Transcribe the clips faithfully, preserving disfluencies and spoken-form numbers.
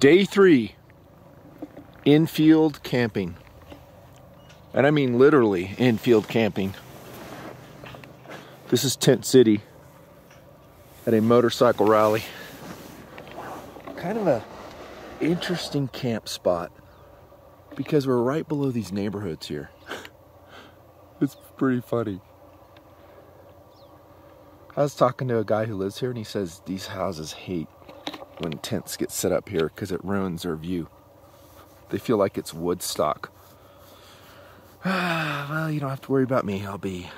Day three, in-field camping. And I mean literally in-field camping. This is Tent City at a motorcycle rally. Kind of a interesting camp spot because we're right below these neighborhoods here. It's pretty funny. I was talking to a guy who lives here and he says these houses hate when tents get set up here because it ruins their view. They feel like it's Woodstock. Ah, well, you don't have to worry about me. I'll be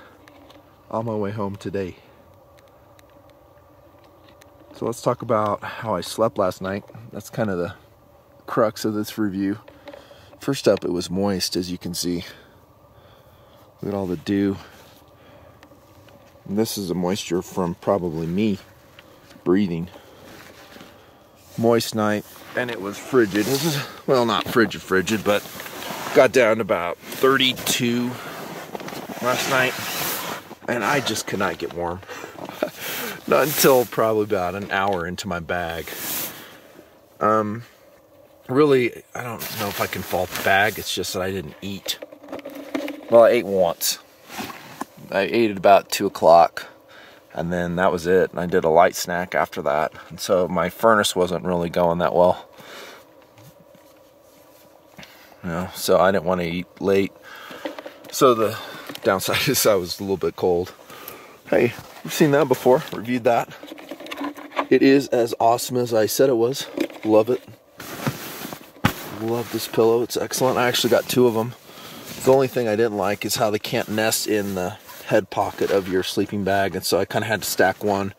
on my way home today. So let's talk about how I slept last night. That's kind of the crux of this review. First up, it was moist, as you can see. Look at all the dew. And this is the moisture from probably me breathing. Moist night, and it was frigid. This is, well, not frigid frigid, but got down to about thirty-two last night, and I just could not get warm. Not until probably about an hour into my bag. Um, really, I don't know if I can fault the bag. It's just that I didn't eat. Well, I ate once. I ate at about two o'clock. And then that was it. And I did a light snack after that. And so my furnace wasn't really going that well. You know, so I didn't want to eat late. So the downside is I was a little bit cold. Hey, we've seen that before. Reviewed that. It is as awesome as I said it was. Love it. Love this pillow. It's excellent. I actually got two of them. The only thing I didn't like is how they can't nest in the head pocket of your sleeping bag, and so I kind of had to stack one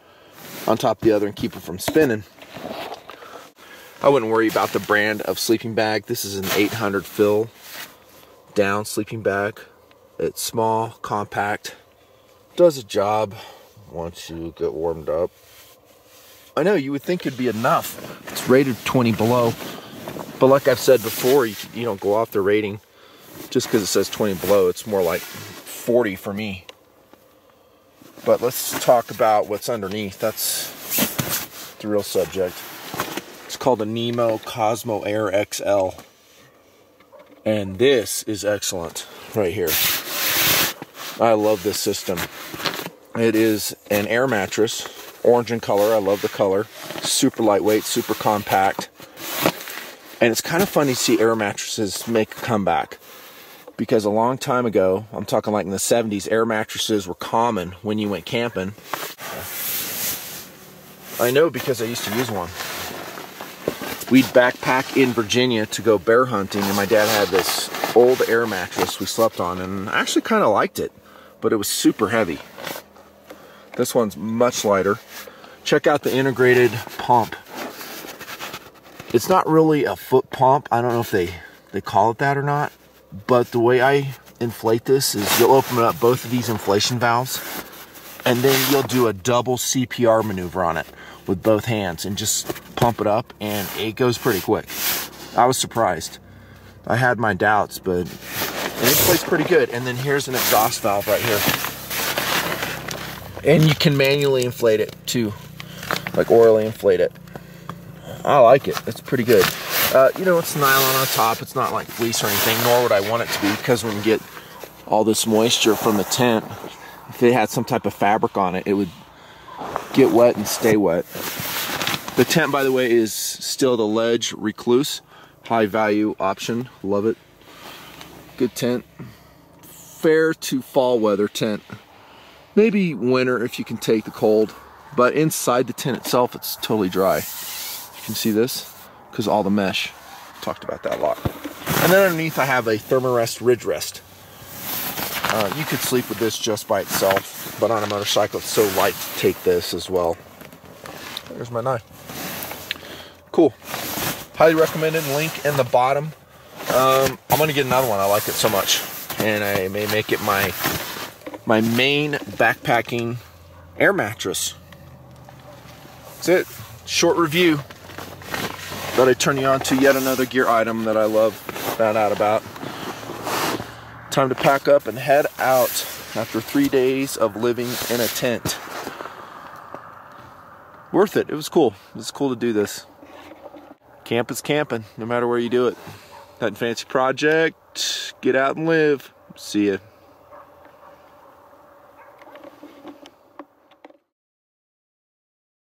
on top of the other and keep it from spinning. I wouldn't worry about the brand of sleeping bag. This is an eight hundred fill down sleeping bag. It's small, compact, does a job once you get warmed up. I know you would think it'd be enough. It's rated twenty below, but like I've said before, you, you don't go off the rating just because it says twenty below. It's more like forty for me. But let's talk about what's underneath. That's the real subject. It's called a Nemo Cosmo Air X L. And this is excellent right here. I love this system. It is an air mattress, orange in color. I love the color. Super lightweight, super compact. And it's kind of funny to see air mattresses make a comeback. Because a long time ago, I'm talking like in the seventies, air mattresses were common when you went camping. I know because I used to use one. We'd backpack in Virginia to go bear hunting, and my dad had this old air mattress we slept on, and I actually kind of liked it, but it was super heavy. This one's much lighter. Check out the integrated pump. It's not really a foot pump. I don't know if they, they call it that or not. But the way I inflate this is you'll open up both of these inflation valves and then you'll do a double C P R maneuver on it with both hands and just pump it up, and it goes pretty quick. I was surprised. I had my doubts, but and it plays pretty good. And then here's an exhaust valve right here. And you can manually inflate it too, like orally inflate it. I like it. It's pretty good. Uh, you know, it's nylon on top. It's not like fleece or anything, nor would I want it to be, because when you get all this moisture from the tent, if they had some type of fabric on it, it would get wet and stay wet. The tent, by the way, is still the Ledge Recluse. High value option. Love it. Good tent. Fair to fall weather tent. Maybe winter if you can take the cold. But inside the tent itself, it's totally dry. You can see this. Because all the mesh. Talked about that a lot. And then underneath I have a Thermarest RidgeRest. Uh, you could sleep with this just by itself, but on a motorcycle it's so light to take this as well. There's my knife. Cool. Highly recommended. Link in the bottom. Um, I'm going to get another one. I like it so much. And I may make it my, my main backpacking air mattress. That's it. Short review. Thought I'd turn you on to yet another gear item that I love, found out about. Time to pack up and head out after three days of living in a tent. Worth it. It was cool. It was cool to do this. Camp is camping, no matter where you do it. Nothing fancy project. Get out and live. See ya.